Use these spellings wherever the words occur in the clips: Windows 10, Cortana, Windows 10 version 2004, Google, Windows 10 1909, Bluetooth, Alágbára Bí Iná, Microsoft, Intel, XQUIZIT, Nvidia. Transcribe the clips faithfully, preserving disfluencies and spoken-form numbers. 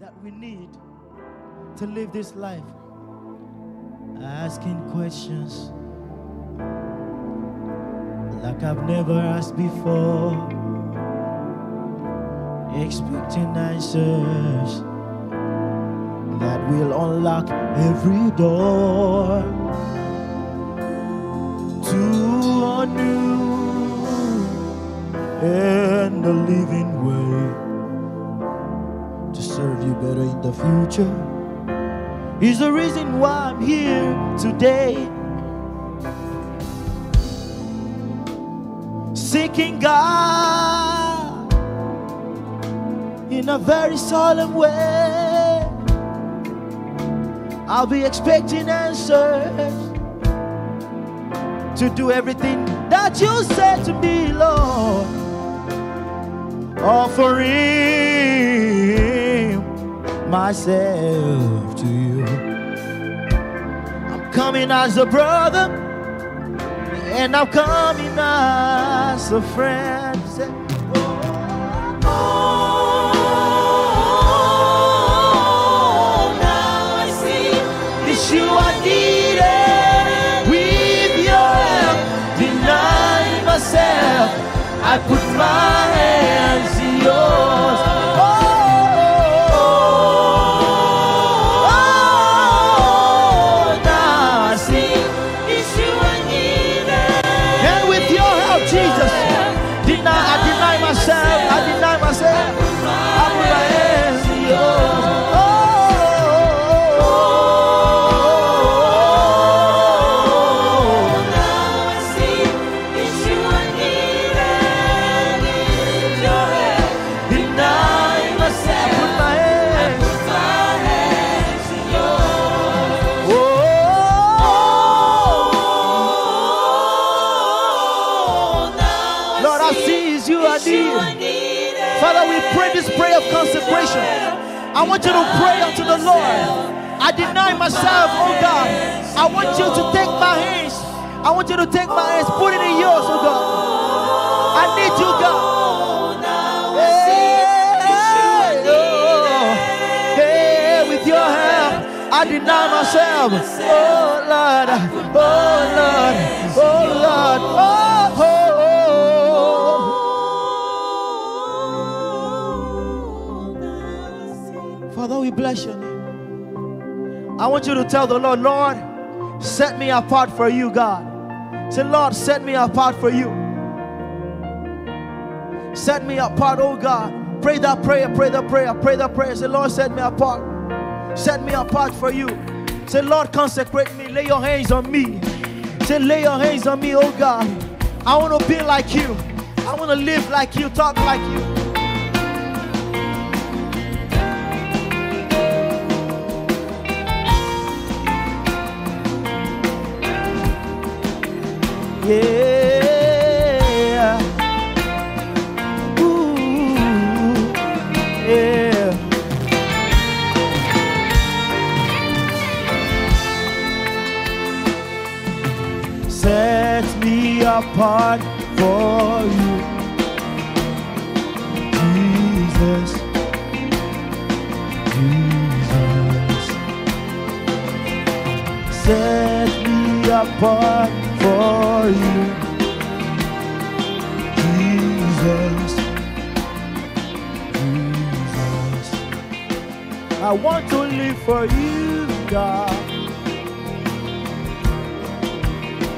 that we need to live this life. Asking questions like I've never asked before, expecting answers that will unlock every door to a new and a living way to serve you better in the future. Is the reason why I'm here today, seeking God in a very solemn way. I'll be expecting answers to do everything that you said to me, Lord. Offering myself to you. Coming as a brother, and I'm coming as a friend. Oh, now I see that you are needed. With your help, denying myself, I put my hands in yours. Consecration. I want you to pray unto the Lord. I deny myself, oh God. I want you to take my hands. I want you to take my hands, put it in yours, oh God. I need you, God. Hey, oh, hey, with your help, I deny myself. Oh Lord, oh Lord, oh Lord, oh. Father, we bless your name. I want you to tell the Lord, Lord, set me apart for you, God. Say, Lord, set me apart for you. Set me apart, oh God. Pray that prayer, pray that prayer, pray that prayer. Say, Lord, set me apart. Set me apart for you. Say, Lord, consecrate me. Lay your hands on me. Say, lay your hands on me, oh God. I want to be like you. I want to live like you, talk like you. Yeah. Ooh, yeah. Set me apart for you, Jesus, Jesus. Set me apart for you, Jesus, Jesus. I want to live for you, God.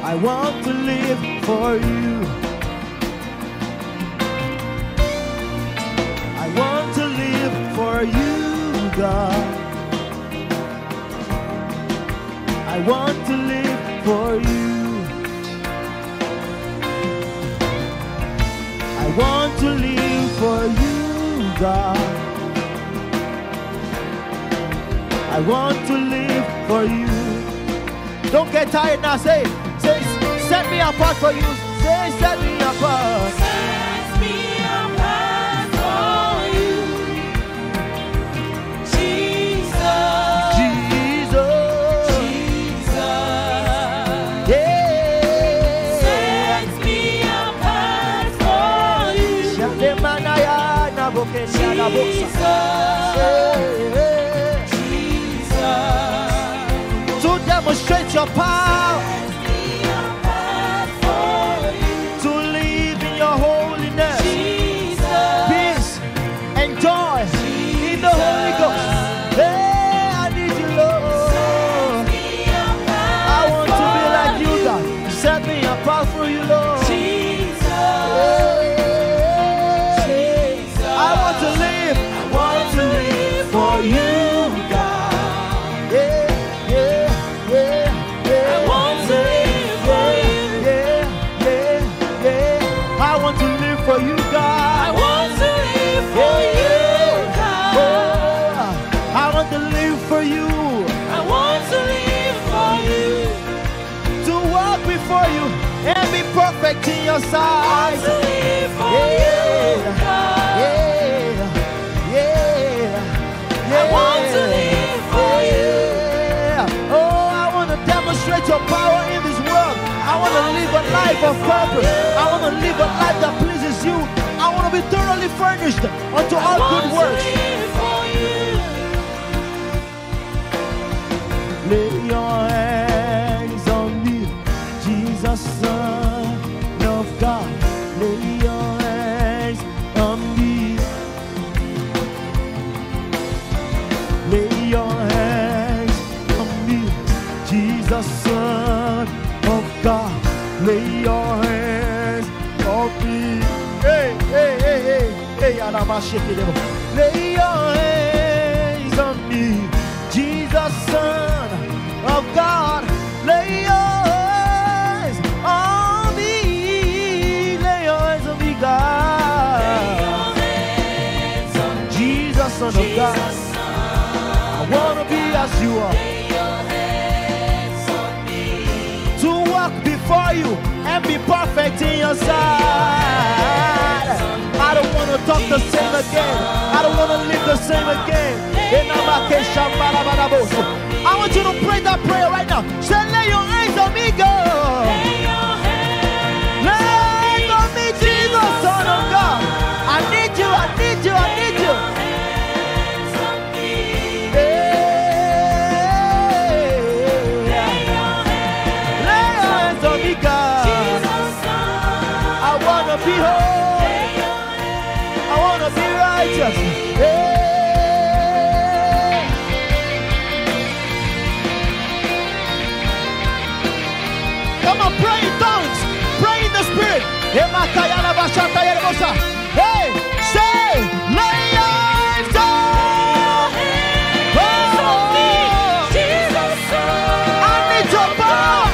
I want to live for you. I want to live for you, God. I want to live for you. I want to live for you, God. I want to live for you. Don't get tired now. Say, say, set me apart for you. Say, set me apart. Set me apart for you, Jesus. Jesus. Jesus. Yeah. Jesus. your power, see your power for you. To live in your holiness, Jesus. Peace and joy, Jesus. In the Holy Ghost. Hey, I need you, Lord. I want to be like you, God. Set me apart for you, Lord. Jesus. Hey. Jesus. I want to live. I want to live for you. And be perfect in your sight. I want to live for yeah. you, God. Yeah, yeah, yeah. I want to live for you. Oh, I want to demonstrate your power in this world. I want to live a life of purpose. I want to live a life that pleases you. I want to be thoroughly furnished unto all good works. I want to live for you. Lift your hands. Son of God, lay your hands on me. Lay your hands on me. Jesus, Son of God, lay your hands on me. Hey, hey, hey, hey, hey, Alabashiki. Lay your hands on me. Jesus, Son of God, lay your hands. Son of God, Jesus, Son of I want to be as you are. Lay your hands on me. To walk before you and be perfect in your sight. Your I don't want to talk Jesus, the same again. I don't want to live the same again. I want you to pray that prayer right now. Say, lay your hands on me, girl. Lay your hands on me, Jesus, Jesus, Son of God. I need you, I need you, I need you. Hey, say, lay your hands on me, Jesus. I need your power.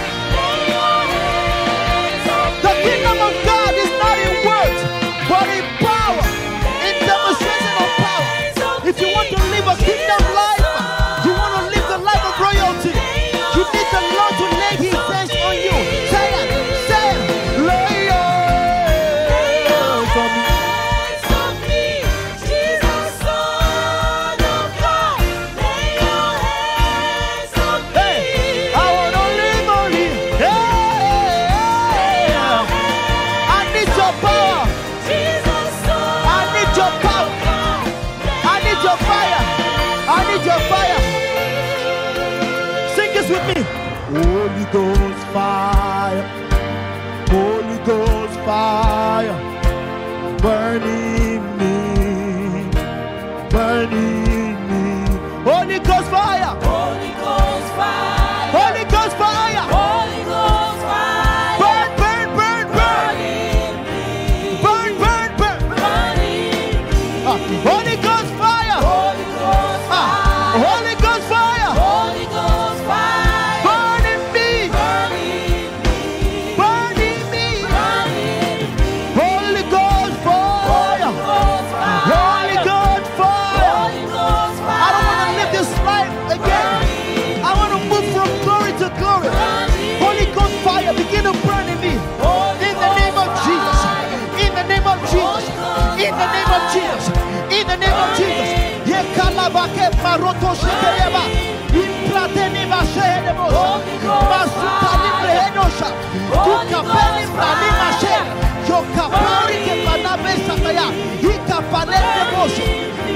The kingdom of God is not in words, but in power, in demonstration of power. If you want to live a kingdom life, you want to live the life of royalty, you need the Lord to lay his hands on you. Say that. Holy Ghost fire, Holy Ghost fire, burning me, burning me. Holy Ghost fire, Holy Ghost fire, Holy Ghost fire, Holy Ghost fire, burn, burn, burn, burn, burn, burn, burn, burn, burn, burn.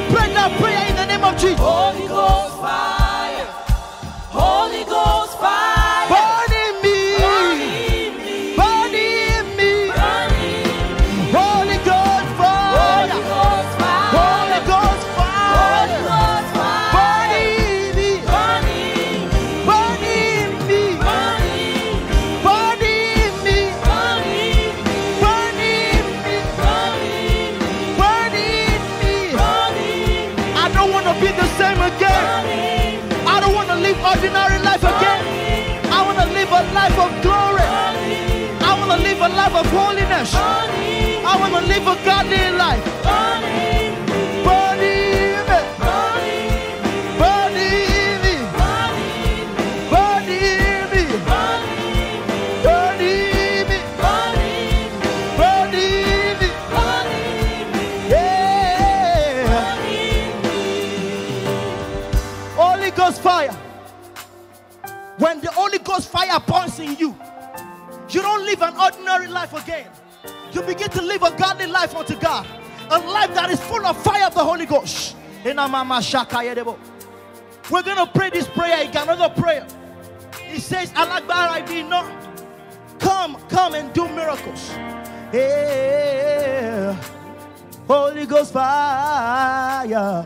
Pray that prayer in the name of Jesus. Holy Ghost fire, Holy Ghost fire. don't want to be the same again. I don't want to live ordinary life again. I want to live a life of glory. I want to live a life of holiness. I want to live a godly life. Believe me. Believe me. Believe me. Believe me. Believe me. Yeah. Holy Ghost fire. When the Holy Ghost fire burns in you, you don't live an ordinary life again. You begin to live a godly life unto God. A life that is full of fire of the Holy Ghost. We're going to pray this prayer again. Another prayer. It says, Alágbára Bí Iná. Come, come and do miracles. Yeah. Holy Ghost fire.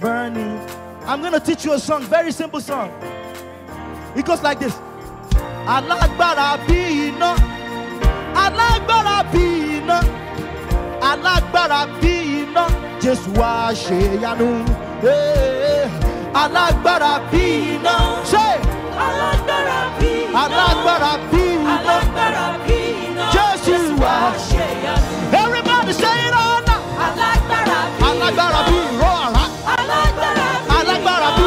Burning. I'm going to teach you a song. Very simple song. It goes like this. Alágbára Bí Iná. Alágbára bí iná, alágbára bí iná, Jésù wá ṣe ìyanu. Alágbára bí iná, ṣe. Alágbára bí iná, alágbára bí iná, alágbára bí iná, Jésù wá ṣe ìyanu. Everybody say it all now. Alágbára bí iná, alágbára bí iná, alágbára bí iná.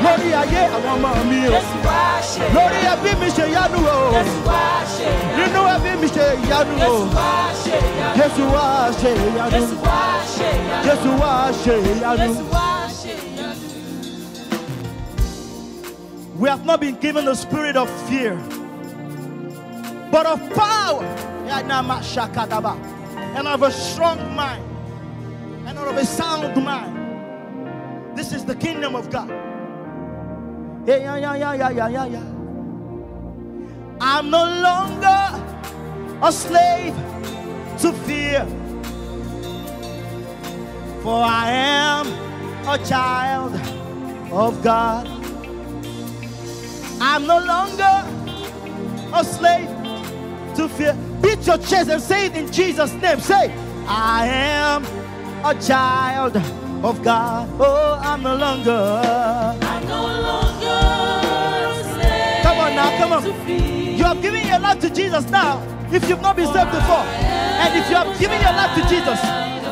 lórí ayé àwọn ọmọ mi o. Lórí ẹbí mi ṣe ìyanu o. Nínú ẹbí mi ṣe ìyanu o. Jésù wá ṣe ìyanu. Jésù wá ṣe ìyanu. We have not been given the spirit of fear, but of power, and of a strong mind, and of a sound mind. This is the kingdom of God. I'm no longer a slave to fear. For I am a child of God. I'm no longer a slave to fear. Beat your chest and say it in Jesus' name. Say, I am a child of God. Oh, I'm no longer. I'm no longer a slave. Come on now, come on. You have given your life to Jesus now. If you've not been saved before, and if you have given your life to Jesus,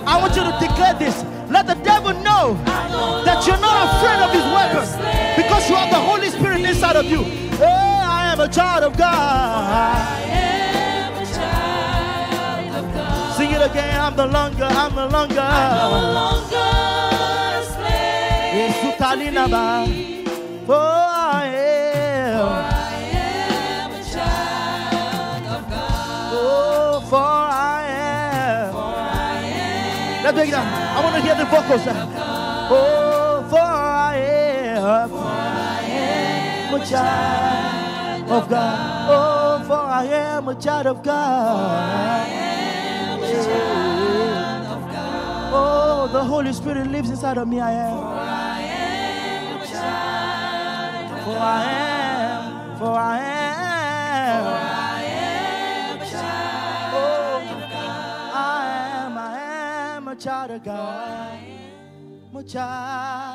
I want you to declare this. Let the devil know that you're not afraid of his weapons, because you have the Holy Spirit inside of you. Hey, I am a child of God. I am a child of God. Sing it again. I'm no longer, I'm no longer. I'm no longer slave. For I am. For I am a child of God. Oh, for I am. Let's break it down. I want to hear the vocals. Oh, for I am, for I am a child of God. Oh, for I am a child of God. Oh, the Holy Spirit lives inside of me. I am. For I am a child of God. For I am. For I am. For I am. Child of God, my child.